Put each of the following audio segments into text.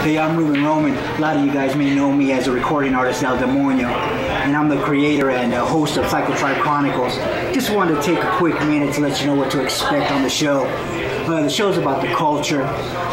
Hey, I'm Ruben Roman. A lot of you guys may know me as a recording artist, El Demonio, and I'm the creator and host of Cycle Tribe Chronicles. Just wanted to take a quick minute to let you know what to expect on the show. The show's about the culture,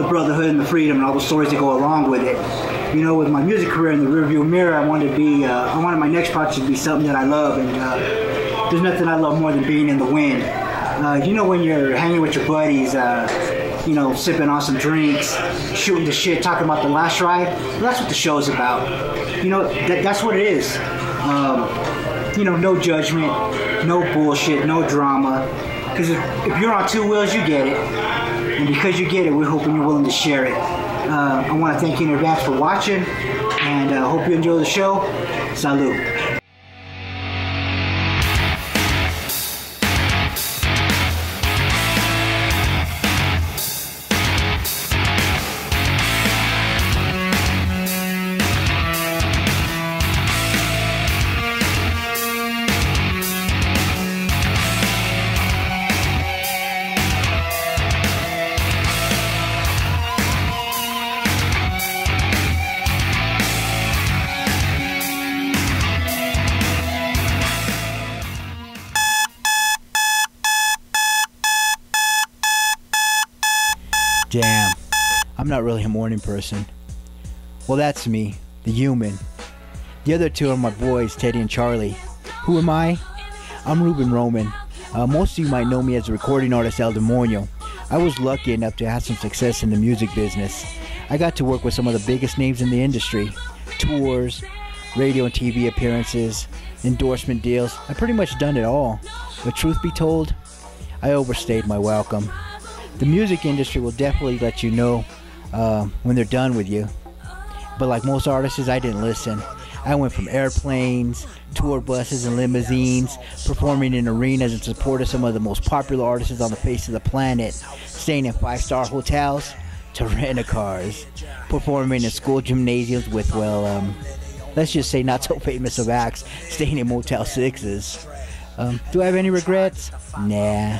the brotherhood, and the freedom, and all the stories that go along with it. You know, with my music career in the rearview mirror, I wanted my next project to be something that I love, and there's nothing I love more than being in the wind. You know, when you're hanging with your buddies, you know, sipping on some drinks, shooting the shit, talking about the last ride. Well, that's what the show's about. You know, that's what it is. You know, no judgment, no bullshit, no drama. Because if you're on two wheels, you get it. And because you get it, we're hoping you're willing to share it. I want to thank you in advance for watching, and I hope you enjoy the show. Salud. Damn, I'm not really a morning person. Well, that's me, the human. The other two are my boys, Teddy and Charlie. Who am I? I'm Ruben Roman. Most of you might know me as a recording artist, El Demonio. I was lucky enough to have some success in the music business. I got to work with some of the biggest names in the industry. Tours, radio and TV appearances, endorsement deals. I pretty much done it all. But truth be told, I overstayed my welcome. The music industry will definitely let you know when they're done with you. But like most artists, I didn't listen. I went from airplanes, tour buses and limousines, performing in arenas in support of some of the most popular artists on the face of the planet, staying in five-star hotels, to rent-a-cars, performing in school gymnasiums with, well, let's just say not so famous of acts, staying in Motel 6s. Do I have any regrets? Nah.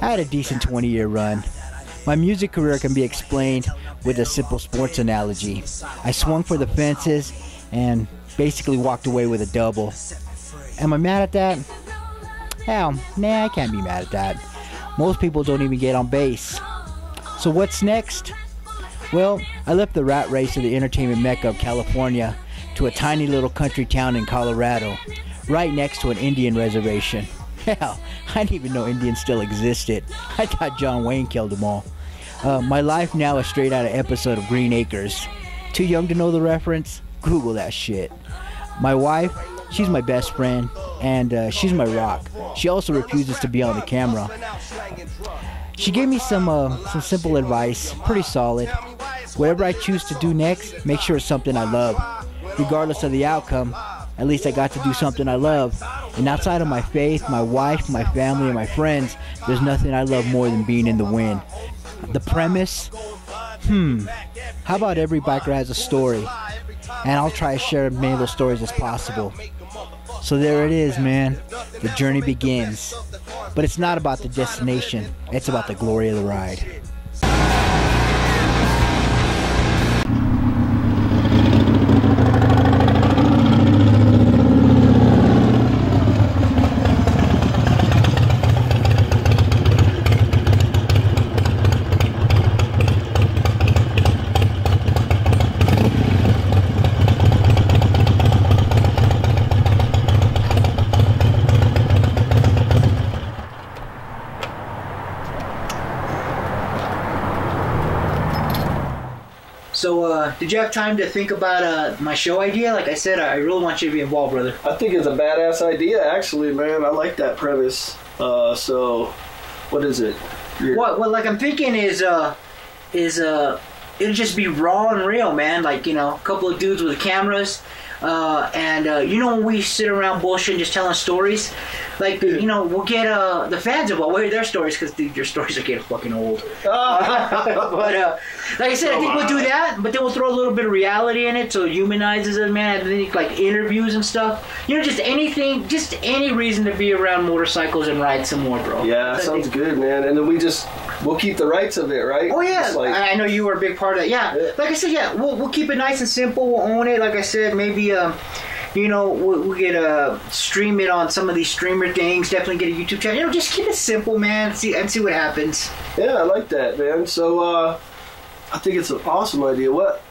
I had a decent 20-year run. My music career can be explained with a simple sports analogy. I swung for the fences and basically walked away with a double. Am I mad at that? Hell, nah, I can't be mad at that. Most people don't even get on base. So what's next? Well, I left the rat race of the entertainment mecca of California to a tiny little country town in Colorado, right next to an Indian reservation. Hell, I didn't even know Indians still existed. I thought John Wayne killed them all. My life now is straight out of an episode of Green Acres. Too young to know the reference? Google that shit. My wife, she's my best friend, and she's my rock. She also refuses to be on the camera. She gave me some simple advice, pretty solid. Whatever I choose to do next, make sure it's something I love. Regardless of the outcome, at least I got to do something I love. And outside of my faith, my wife, my family, and my friends, there's nothing I love more than being in the wind. The premise? How about every biker has a story? And I'll try to share as many of those stories as possible. So there it is, man. The journey begins. But it's not about the destination. It's about the glory of the ride. So, did you have time to think about my show idea? Like I said, I really want you to be involved, brother. I think it's a badass idea, actually, man. I like that premise. So, what is it? What like I'm thinking is it'll just be raw and real, man. Like, you know, a couple of dudes with cameras, and you know, when we sit around bullshitting, just telling stories, like, you know, we'll get the fans about what are their stories, because your stories are getting fucking old. But like I said, I think we'll do that, but then we'll throw a little bit of reality in it so it humanizes it, man. I think like interviews and stuff, you know, just anything, just any reason to be around motorcycles and ride some more, bro. Yeah, sounds good, man. And then we just we'll keep the rights of it, right? Oh yeah, like, I know you were a big part of that. Yeah, yeah. Like I said, yeah, we'll keep it nice and simple. We'll own it. Like I said, maybe you know, we'll get stream it on some of these streamer things. Definitely get a YouTube channel. You know, just keep it simple, man. See what happens. Yeah, I like that, man. So I think it's an awesome idea. What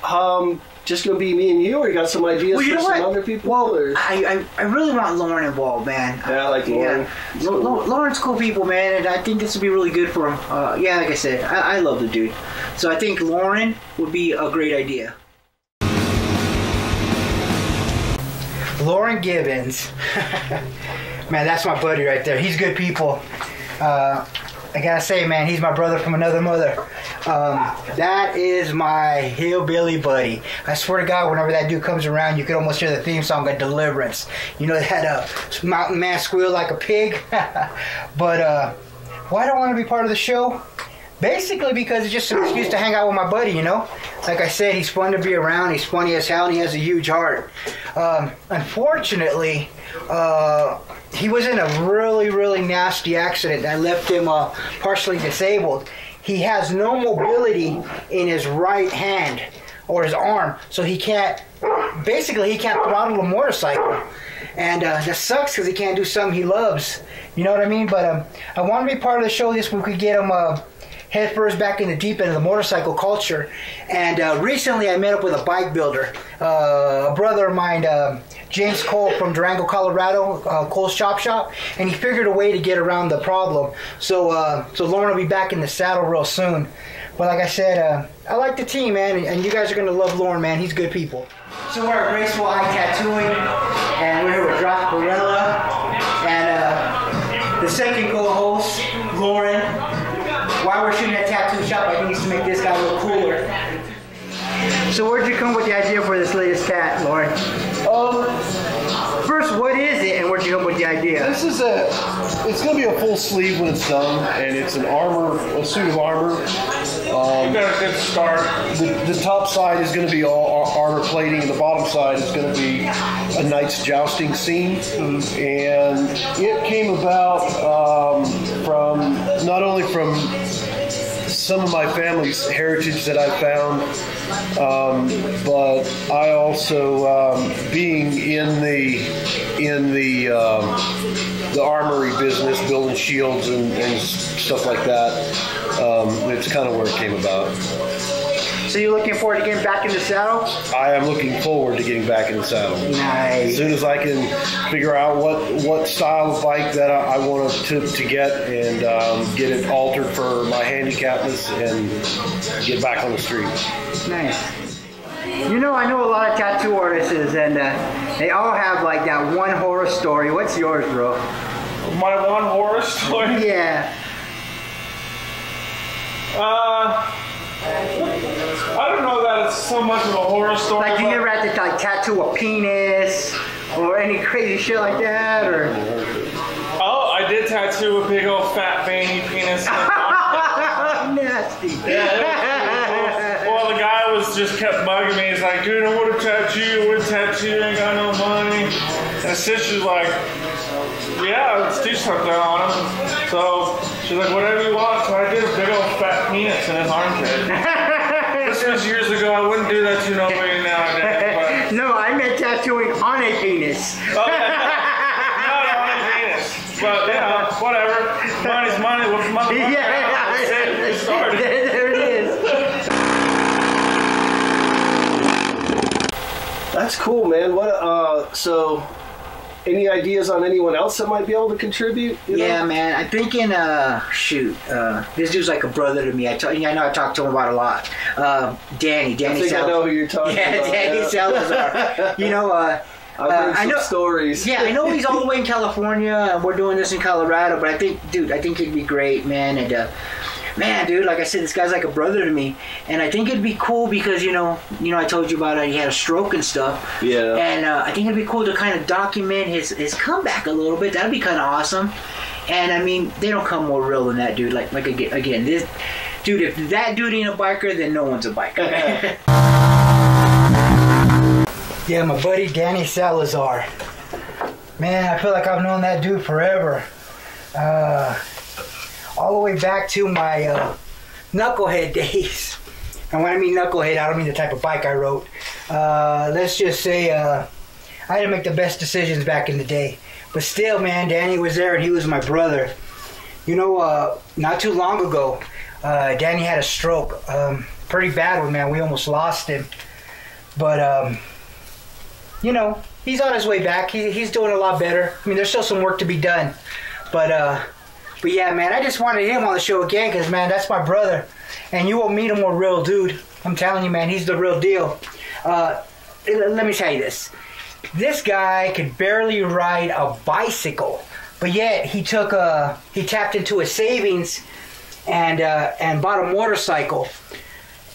just gonna be me and you, or you got some ideas for some other people? Well, or? I really want Lauren involved, man. Yeah, I like Lauren. Yeah. Cool. Lauren's cool people, man, and I think this would be really good for him. Yeah, like I said, I love the dude, so I think Lauren would be a great idea. Lauren Gibbons, man, that's my buddy right there. He's good people. I gotta say, man, he's my brother from another mother. That is my hillbilly buddy. I swear to God, whenever that dude comes around, you can almost hear the theme song of Deliverance. You know, that mountain man squeal like a pig. But why do I want to be part of the show? Basically because it's just an excuse to hang out with my buddy, you know? Like I said, he's fun to be around, he's funny as hell, and he has a huge heart. Unfortunately, he was in a really, really nasty accident that left him partially disabled. He has no mobility in his right hand or his arm, so he can't, basically he can't throttle a motorcycle. And that sucks because he can't do something he loves, you know what I mean? But I want to be part of the show this week. We could get him head first back in the deep end of the motorcycle culture. And recently I met up with a bike builder, a brother of mine, James Cole from Durango, Colorado, Cole's Chop Shop, and he figured a way to get around the problem. So so Lauren will be back in the saddle real soon. But like I said, I like the team, man, and you guys are gonna love Lauren, man. He's good people. So we're at Graceful Eye Tattooing, and we're here with Dracorella, and the second co-host, Lauren. While we're shooting at tattoo shop, I think it's to make this guy look cooler. So where'd you come with the idea for this latest tat, Lauren? First, what is it, and where'd you come with the idea? This is it's gonna be a full sleeve when it's done, and it's a suit of armor. You got a good start. The top side is gonna be all armor plating, and the bottom side is gonna be a knight's jousting scene. Mm-hmm. And it came about from not only from some of my family's heritage that I found, but I also being in the armory business, building shields and stuff like that, it's kind of where it came about. So you're looking forward to getting back in the saddle? I am looking forward to getting back in the saddle. Nice. As soon as I can figure out what style of bike that I want to get and get it altered for my handicapness and get back on the street. Nice. You know, I know a lot of tattoo artists, and they all have like that one horror story. What's yours, bro? My one horror story? Yeah. I don't know that it's so much of a horror story. Like, do you ever have to like tattoo a penis or any crazy shit like that, or? Oh, I did tattoo a big old fat veiny penis. Nasty. Yeah. Well, the guy was just kept bugging me. He's like, dude, I want to tattoo. I want to tattoo. I ain't got no money. And Sister's like, yeah, let's do something on him. So she's like, whatever you want. So I did a big old fat penis in his armpit. This was years ago. I wouldn't do that to nobody nowadays. No, I meant tattooing on a penis. Okay. Not on a penis. But, you know, whatever. Money's money. What's money? Yeah. It started. There it is. That's cool, man. What? So, any ideas on anyone else that might be able to contribute? You know? Yeah, man. I'm thinking, this dude's like a brother to me. I know I talk to him about a lot. Danny Salazar. I know who you're talking about. Yeah, Danny Salazar. You know, I've heard some stories. Yeah, I know he's all the way in California, and we're doing this in Colorado, but I think it'd be great, man. And, man, dude, like I said, this guy's like a brother to me, and I think it'd be cool because you know, I told you about it. He had a stroke and stuff. Yeah. And I think it'd be cool to kind of document his comeback a little bit. That'd be kind of awesome. And I mean, they don't come more real than that, dude. Like again, this dude. If that dude ain't a biker, then no one's a biker. Yeah, my buddy Danny Salazar. Man, I feel like I've known that dude forever. all the way back to my knucklehead days. And when I mean knucklehead, I don't mean the type of bike I rode. Let's just say I didn't make the best decisions back in the day. But still, man, Danny was there and he was my brother. You know, not too long ago, Danny had a stroke. Pretty bad one, man. We almost lost him. But, you know, he's on his way back. He's doing a lot better. I mean, there's still some work to be done. But yeah, man, I just wanted him on the show again because, man, that's my brother. And you won't meet a more real dude. I'm telling you, man, he's the real deal. Let me tell you this. This guy could barely ride a bicycle, but yet he took a, he tapped into his savings and bought a motorcycle.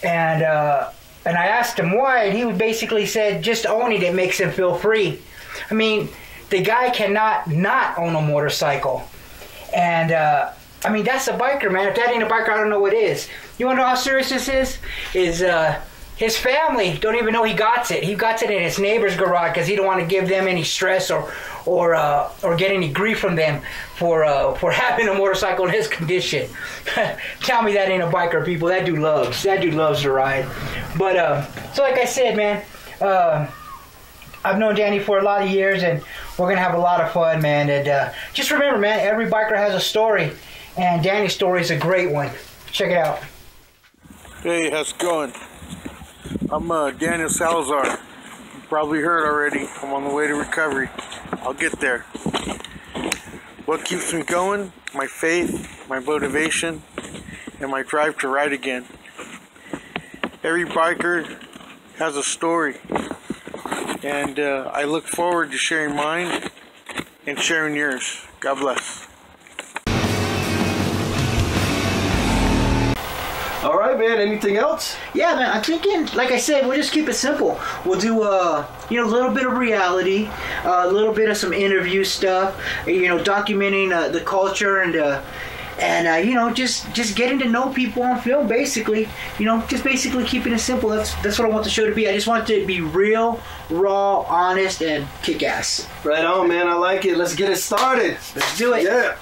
And I asked him why, and he basically said just owning it makes him feel free. I mean, the guy cannot not own a motorcycle. And I mean, that's a biker, man. If that ain't a biker, I don't know what is. You wanna know how serious this is? His family don't even know he got it. He got it in his neighbor's garage because he don't want to give them any stress or get any grief from them for having a motorcycle in his condition. Tell me that ain't a biker, people. That dude loves to ride. But so like I said, man, I've known Danny for a lot of years, and we're gonna have a lot of fun, man. And just remember, man, every biker has a story, and Danny's story is a great one. Check it out. Hey, how's it going? I'm Daniel Salazar. You probably heard already. I'm on the way to recovery. I'll get there. What keeps me going? My faith, my motivation, and my drive to ride again. Every biker has a story, and I look forward to sharing mine and sharing yours. God bless. Alright, man, anything else? Yeah, man, I'm thinking, like I said, we'll just keep it simple. We'll do, you know, a little bit of reality, a little bit of some interview stuff, you know, documenting the culture and you know, just getting to know people on film, basically. You know, just basically keeping it simple. That's what I want the show to be. I just want it to be real, raw, honest, and kick-ass. Right on, man, I like it. Let's get it started. Let's do it. Yeah.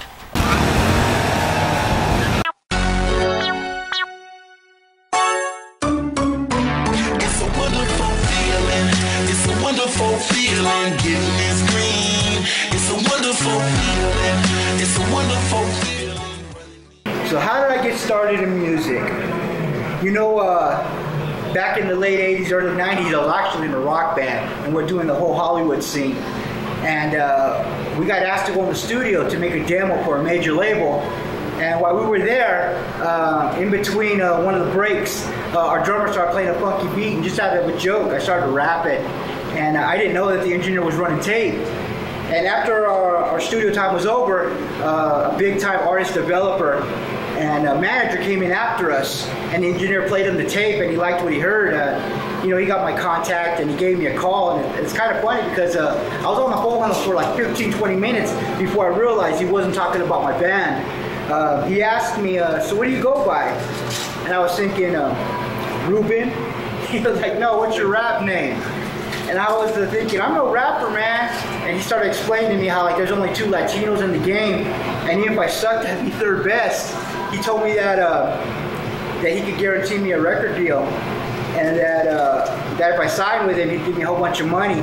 So how did I get started in music? You know, back in the late 80s, early 90s, I was actually in a rock band, and we're doing the whole Hollywood scene. And we got asked to go in the studio to make a demo for a major label. And while we were there, in between one of the breaks, our drummer started playing a funky beat, and just out of a joke, I started rapping. And I didn't know that the engineer was running tape. And after our studio time was over, a big-time artist developer and a manager came in after us, and the engineer played him the tape, and he liked what he heard. You know, he got my contact, and he gave me a call, and it's kind of funny because I was on the phone for like 15, 20 minutes before I realized he wasn't talking about my band. He asked me, so what do you go by? And I was thinking, Ruben? He was like, no, what's your rap name? And I was thinking, I'm no rapper, man. And he started explaining to me how like there's only two Latinos in the game, and even if I sucked, I'd be third best. He told me that that he could guarantee me a record deal, and that that if I signed with him, he'd give me a whole bunch of money.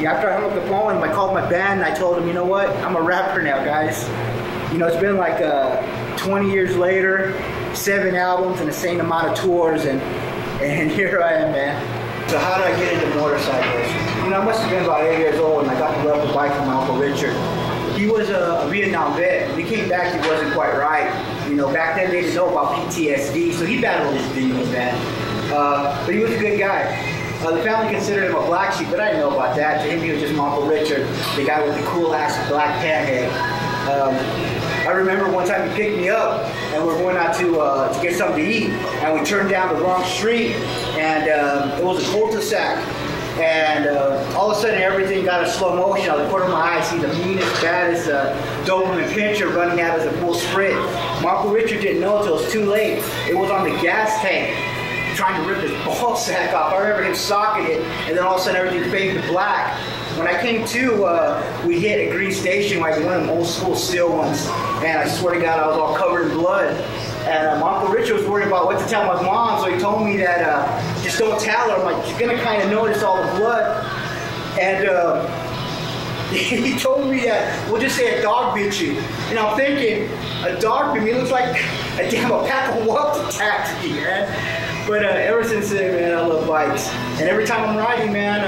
Yeah, after I hung up the phone, I called my band and I told him, you know what, I'm a rapper now, guys. You know, it's been like 20 years later, 7 albums and the same amount of tours, and here I am, man. So how did I get into motorcycles? You know, I must have been about 8 years old, and I got to love the bike from my Uncle Richard. He was a Vietnam vet. When he came back, he wasn't quite right. You know, back then they didn't know about PTSD, so he battled his demons, man. But he was a good guy. The family considered him a black sheep, but I didn't know about that. To him, he was just my Uncle Richard, the guy with the cool-ass black cat head. I remember one time he picked me up, and we were going out to get something to eat, and we turned down the wrong street, and it was a cul-de-sac, and all of a sudden everything got in slow motion. Out of the corner of my eye, I see the meanest, baddest Doberman pincher running at us a full sprint. My Uncle Richard didn't know until it was too late. It was on the gas tank, trying to rip his ball sack off. I remember him socking it, and then all of a sudden everything faded to black. When I came to, we hit a green station, like one of them old school steel ones, and I swear to God, I was all covered in blood. And Uncle Richard was worried about what to tell my mom, so he told me that just don't tell her. I'm like, you're gonna kind of notice all the blood. And he told me that we'll just say a dog bit you. And I'm thinking, a dog bit me looks like a damn pack of wolves attacked me, man. But ever since then, man, I love bikes. And every time I'm riding, man,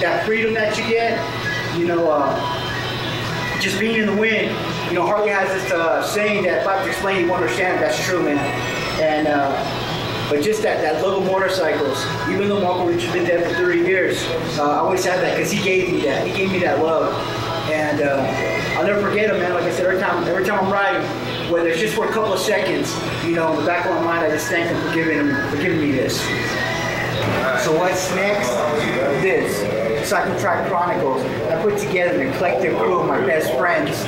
that freedom that you get, you know, just being in the wind. You know, Harley has this saying that if I have to explain, you won't understand. That's true, man. And but just that love of motorcycles. Even though Uncle Richard's been dead for 30 years, I always had that because he gave me that. He gave me that love, and I'll never forget him, man. Like I said, every time I'm riding, whether it's just for a couple of seconds, you know, in the back of my mind, I just thank him for giving me this. So what's next? This Cycle Tribe Chronicles. I put together an eclectic crew of my best friends.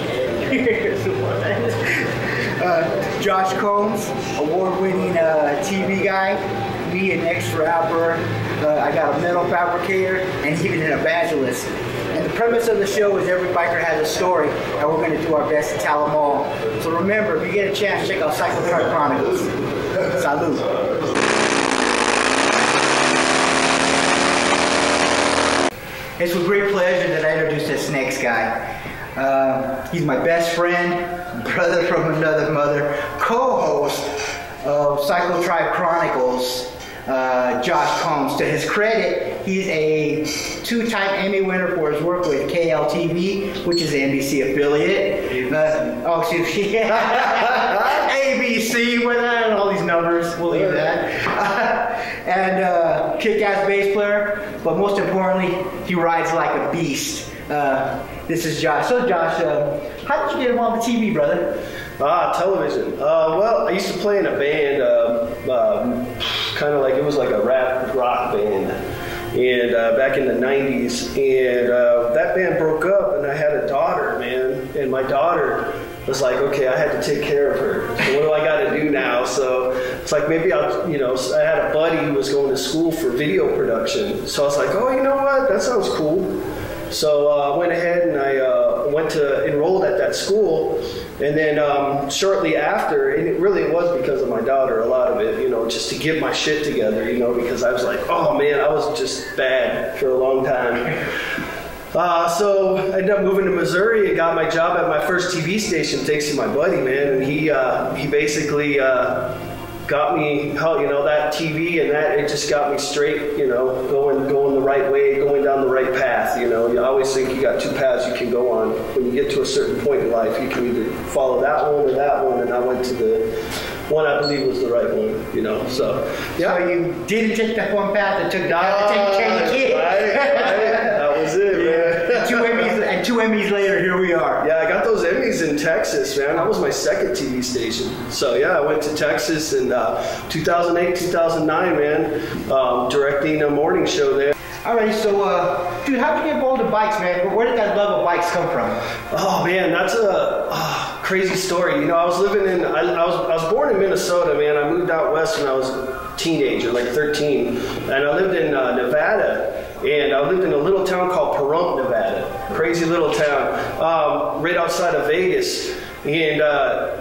Josh Combs, award-winning TV guy, me an ex-rapper, I got a metal fabricator, and even an evangelist. And the premise of the show is every biker has a story, and we're going to do our best to tell them all. So remember, if you get a chance, check out Cycle Tribe Chronicles. Salud. It's with great pleasure that I introduce this next guy. He's my best friend, brother from another mother, co-host of Cycle Tribe Chronicles, Josh Holmes. To his credit, he's a two-time Emmy winner for his work with KLTV, which is an NBC affiliate. Oh, excuse me. ABC, with that, and all these numbers, we'll leave that. And kick-ass bass player, but most importantly, he rides like a beast. This is Josh. So Josh, how did you get involved with TV, brother? Television. Well, I used to play in a band, kind of like, it was like a rap rock band, and back in the 90s, and that band broke up, and I had a daughter, man, and my daughter was like, okay, I had to take care of her, so what do I got to do now? So it's like, maybe I'll, you know, I had a buddy who was going to school for video production, so I was like, oh, you know what, that sounds cool. So I went ahead and I went to enroll at that school, and then shortly after, and it really was because of my daughter, a lot of it, you know, just to get my shit together, you know, because I was like, oh man, I was just bad for a long time. So I ended up moving to Missouri and got my job at my first TV station thanks to my buddy, man, and he basically got me, hell, you know, that TV and that, it just got me straight, you know, going the right way, going down the right path, you know. You always think you got two paths you can go on. When you get to a certain point in life, you can either follow that one or that one, and I went to the one I believe was the right one, you know, so. Yeah. So you didn't take that one path that took down, to take care of your kid. That was it, man. Yeah. Two Emmys later, here we are. Yeah, I got those Emmys in Texas, man. That was my second TV station. So yeah, I went to Texas in 2008, 2009, man, directing a morning show there. All right, so dude, how did you get involved in bikes, man? Where did that love of bikes come from? Oh man, that's a crazy story. You know, I was living in, I was born in Minnesota, man. I moved out west when I was a teenager, like 13, and I lived in Nevada. And I lived in a little town called Pahrump, Nevada. Crazy little town, right outside of Vegas. And I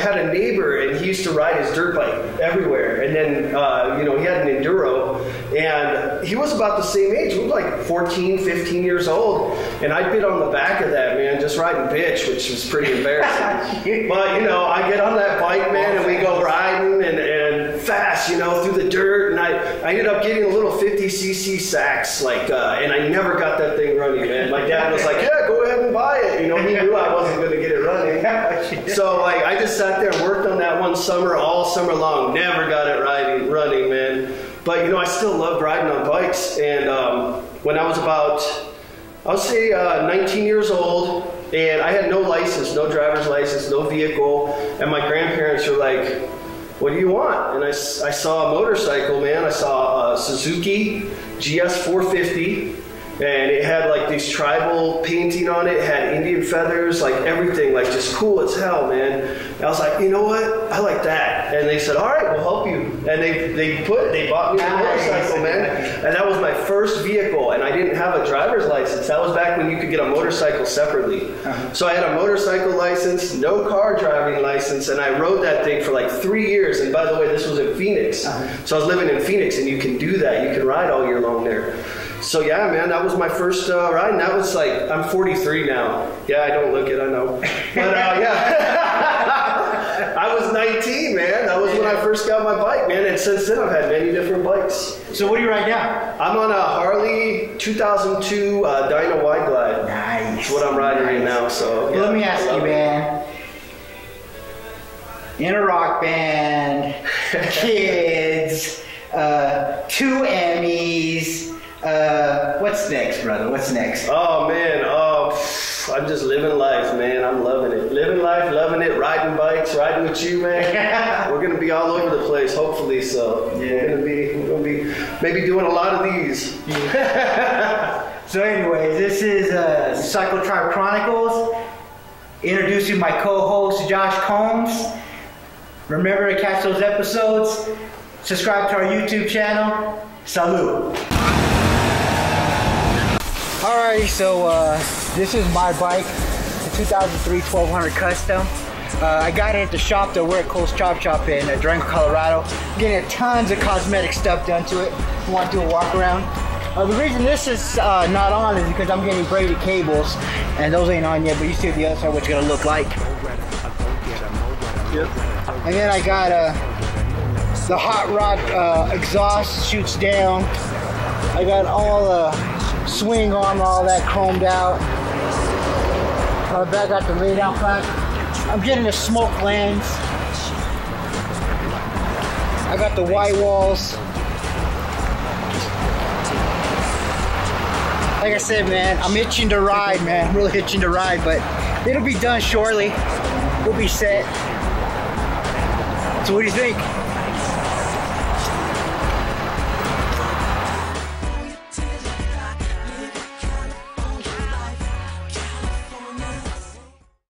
had a neighbor, and he used to ride his dirt bike everywhere. And then, you know, he had an Enduro, and he was about the same age. We were like 14, 15 years old. And I'd bit on the back of that, man, just riding bitch, which was pretty embarrassing. But, you know, I get on that bike, man, and we go riding and fast, you know, through the dirt. And I ended up getting a little 50cc Sachs, like, and I never got that thing running, man. My dad was like, yeah, go ahead and buy it. You know, he knew I wasn't going to get it running. So, like, I just sat there and worked on that one summer, all summer long. Never got it running, man. But, you know, I still loved riding on bikes. And when I was about, I'll say 19 years old, and I had no license, no driver's license, no vehicle. And my grandparents were like, what do you want? And I saw a motorcycle, man. I saw a Suzuki GS450. And it had like these tribal painting on it, had Indian feathers, like everything, like just cool as hell, man. And I was like, you know what? I like that. And they said, all right, we'll help you. And they bought me a motorcycle, man. And that was my first vehicle, and I didn't have a driver's license. That was back when you could get a motorcycle separately. So I had a motorcycle license, no car driving license, and I rode that thing for like 3 years. And by the way, this was in Phoenix. So I was living in Phoenix, and you can do that. You can ride all year long there. So yeah, man, that was my first ride, and that was like, I'm 43 now. Yeah, I don't look it, I know. But yeah, I was 19, man. That was when I first got my bike, man. And since then, I've had many different bikes. So what do you ride now? I'm on a Harley 2002 Dyna Wide Glide. Nice. That's what I'm riding right now. So yeah, let me ask you, man. In a rock band, kids, two Emmys. What's next, brother? What's next? Oh, man. I'm just living life, man. I'm loving it. Living life, loving it, riding bikes, riding with you, man. We're going to be all over the place, hopefully. So we're going to be maybe doing a lot of these. So anyways, this is Cycle Tribe Chronicles. Introducing my co-host, Josh Combs. Remember to catch those episodes. Subscribe to our YouTube channel. Salud. Alrighty, so this is my bike, the 2003 1200 Custom. I got it at the shop that we're at, Cole's Chop Shop in Durango, Colorado. I'm getting tons of cosmetic stuff done to it. I want to do a walk around. The reason this is not on is because I'm getting braided cables, and those ain't on yet, but you see the other side what it's going to look like. Yep. And then I got the hot rod exhaust shoots down. I got all swing arm, all that chromed out. I got the lead out front. I'm getting the smoke lens. I got the white walls. Like I said, man, I'm itching to ride, man. I'm really itching to ride, but it'll be done shortly. We'll be set. So what do you think?